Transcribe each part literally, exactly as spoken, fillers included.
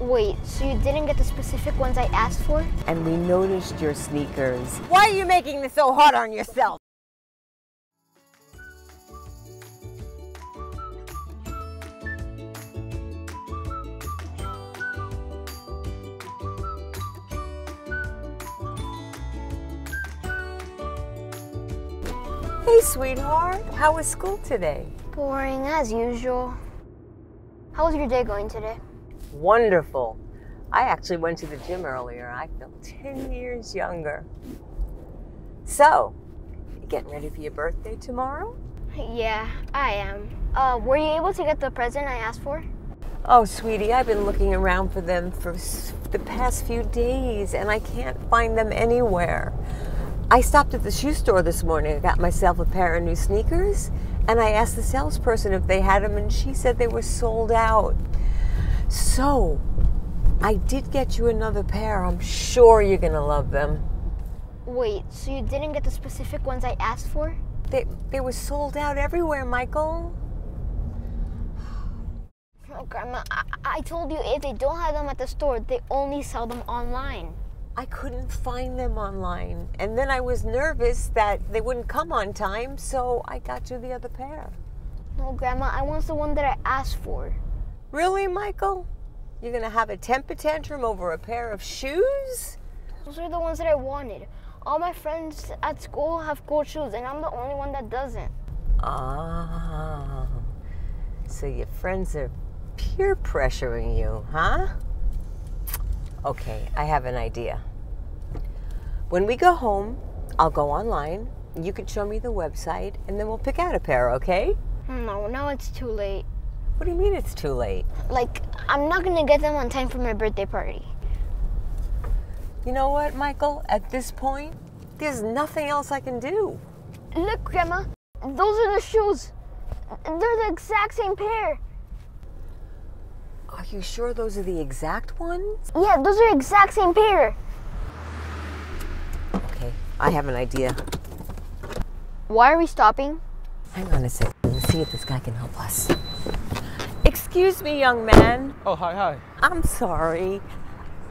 Wait, so you didn't get the specific ones I asked for? And we noticed your sneakers. Why are you making this so hard on yourself? Hey, sweetheart. How was school today? Boring as usual. How was your day going today? Wonderful. I actually went to the gym earlier. I feel ten years younger. So, you getting ready for your birthday tomorrow? Yeah, I am. Uh, were you able to get the present I asked for? Oh, sweetie, I've been looking around for them for the past few days, and I can't find them anywhere. I stopped at the shoe store this morning and got myself a pair of new sneakers, and I asked the salesperson if they had them, and she said they were sold out. So, I did get you another pair. I'm sure you're gonna love them. Wait, so you didn't get the specific ones I asked for? They, they were sold out everywhere, Michael. Oh, Grandma, I, I told you if they don't have them at the store, they only sell them online. I couldn't find them online. And then I was nervous that they wouldn't come on time, so I got you the other pair. No, Grandma, I want the one that I asked for. Really, Michael? You're gonna have a temper tantrum over a pair of shoes? Those are the ones that I wanted. All my friends at school have gold shoes, and I'm the only one that doesn't. Ah, so your friends are peer pressuring you, huh? Okay, I have an idea. When we go home, I'll go online, you can show me the website, and then we'll pick out a pair, okay? No, now it's too late. What do you mean it's too late? Like, I'm not gonna get them on time for my birthday party. You know what, Michael? At this point, there's nothing else I can do. Look, Grandma, those are the shoes. They're the exact same pair. Are you sure those are the exact ones? Yeah, those are the exact same pair. Okay, I have an idea. Why are we stopping? Hang on a second. Let's see if this guy can help us. Excuse me, young man. Oh, hi, hi. I'm sorry.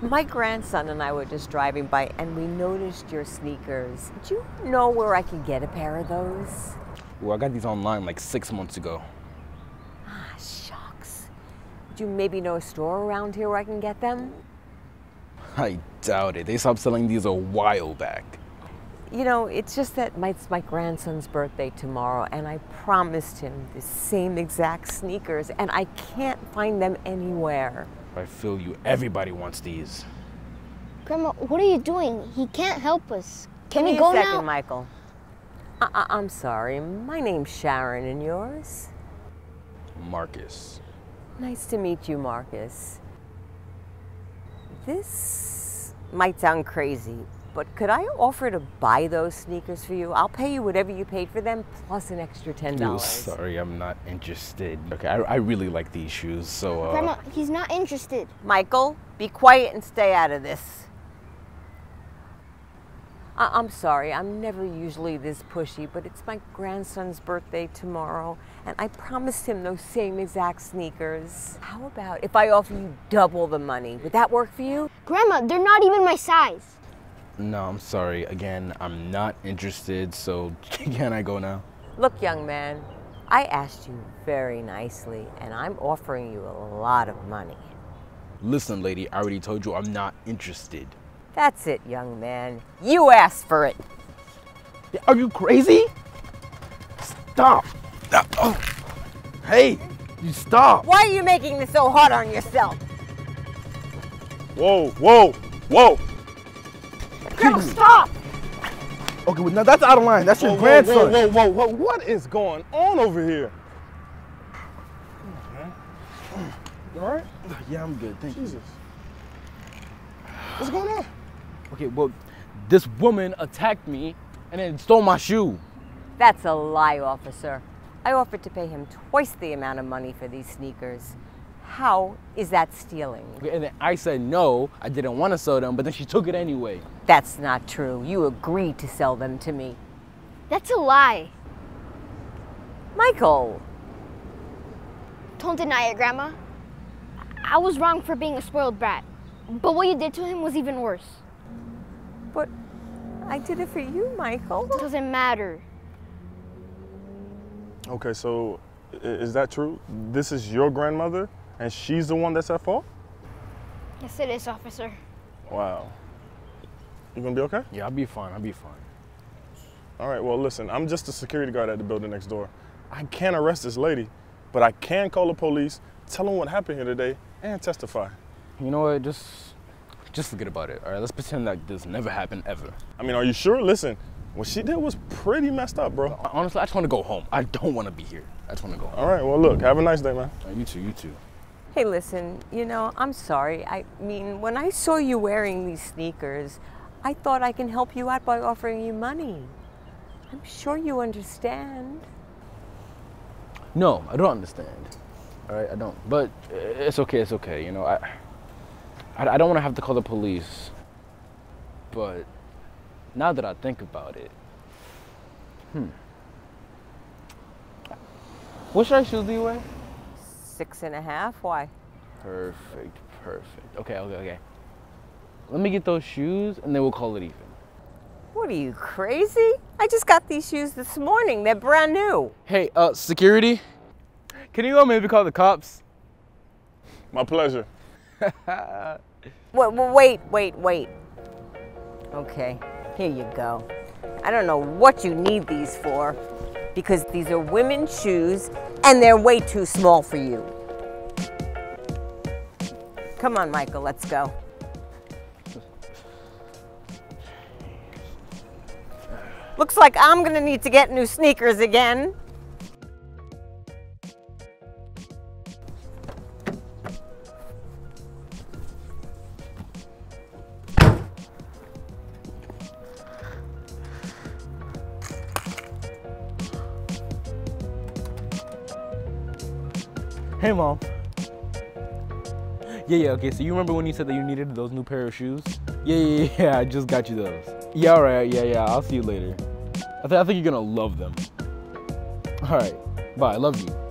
My grandson and I were just driving by and we noticed your sneakers. Do you know where I can get a pair of those? Well, I got these online like six months ago. Ah, shucks. Do you maybe know a store around here where I can get them? I doubt it. They stopped selling these a while back. You know, it's just that it's my grandson's birthday tomorrow, and I promised him the same exact sneakers, and I can't find them anywhere. I feel you. Everybody wants these. Grandma, what are you doing? He can't help us. Can we go now? Give me a second, Michael. I I I'm sorry. My name's Sharon, and yours? Marcus. Nice to meet you, Marcus. This might sound crazy, but could I offer to buy those sneakers for you? I'll pay you whatever you paid for them, plus an extra ten dollars. Oh, sorry, I'm not interested. Okay, I, I really like these shoes, so... Uh... Grandma, he's not interested. Michael, be quiet and stay out of this. I I'm sorry, I'm never usually this pushy, but it's my grandson's birthday tomorrow, and I promised him those same exact sneakers. How about if I offer you double the money? Would that work for you? Grandma, they're not even my size. No, I'm sorry. Again, I'm not interested, so can I go now? Look, young man, I asked you very nicely, and I'm offering you a lot of money. Listen, lady, I already told you I'm not interested. That's it, young man. You asked for it. Are you crazy? Stop. Oh. Hey, you stop. Why are you making this so hard on yourself? Whoa, whoa, whoa. Girl, stop! Okay, well, now that's out of line. That's whoa, your grandson. Whoa, whoa, whoa, whoa, whoa. What is going on over here? You all right? Yeah, I'm good. Thank Jesus. you. What's going on? Okay, well, this woman attacked me and then stole my shoe. That's a lie, officer. I offered to pay him twice the amount of money for these sneakers. How is that stealing? And then I said no, I didn't want to sell them, but then she took it anyway. That's not true. You agreed to sell them to me. That's a lie. Michael. Don't deny it, Grandma. I was wrong for being a spoiled brat, but what you did to him was even worse. But I did it for you, Michael. It doesn't matter. Okay, so is that true? This is your grandmother, and she's the one that's at fault? Yes, it is, officer. Wow. You gonna be okay? Yeah, I'll be fine, I'll be fine. All right, well, listen, I'm just a security guard at the building next door. I can't arrest this lady, but I can call the police, tell them what happened here today, and testify. You know what, just, just forget about it, all right? Let's pretend like this never happened ever. I mean, are you sure? Listen, what she did was pretty messed up, bro. Honestly, I just wanna go home. I don't wanna be here. I just wanna go home. All right, well, look, have a nice day, man. Right, you too, you too. Hey, listen, you know, I'm sorry. I mean, when I saw you wearing these sneakers, I thought I can help you out by offering you money. I'm sure you understand. No, I don't understand. All right, I don't. But it's okay, it's okay. You know, I, I, I don't want to have to call the police. But now that I think about it, hmm. What should I shoes do you wear? Six and a half. Why? Perfect, perfect. Okay, okay, okay. Let me get those shoes, and then we'll call it even. What are you, crazy? I just got these shoes this morning. They're brand new. Hey, uh, security? Can you go maybe call the cops? My pleasure. wait, wait, wait, wait. Okay, here you go. I don't know what you need these for, because these are women's shoes, and they're way too small for you. Come on, Michael, let's go. Looks like I'm gonna need to get new sneakers again. Hey, Mom. Yeah, yeah, okay, so you remember when you said that you needed those new pair of shoes? Yeah, yeah, yeah, I just got you those. Yeah, all right, yeah, yeah, I'll see you later. I, th I think you're gonna love them. All right, bye, I love you.